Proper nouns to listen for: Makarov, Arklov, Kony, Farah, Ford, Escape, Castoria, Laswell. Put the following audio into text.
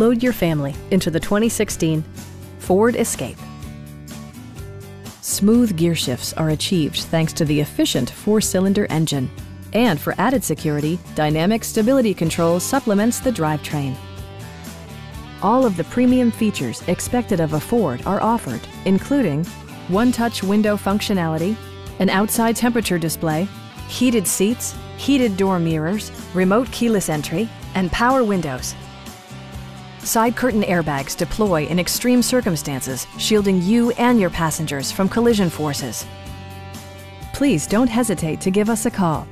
Load your family into the 2016 Ford Escape. Smooth gear shifts are achieved thanks to the efficient four-cylinder engine. And for added security, dynamic stability control supplements the drivetrain. All of the premium features expected of a Ford are offered, including one-touch window functionality, an outside temperature display, heated seats, heated door mirrors, remote keyless entry, and power windows. Side curtain airbags deploy in extreme circumstances, shielding you and your passengers from collision forces. Please don't hesitate to give us a call.